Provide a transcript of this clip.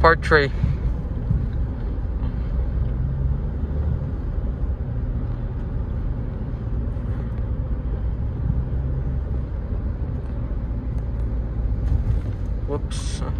Part 3. Whoops.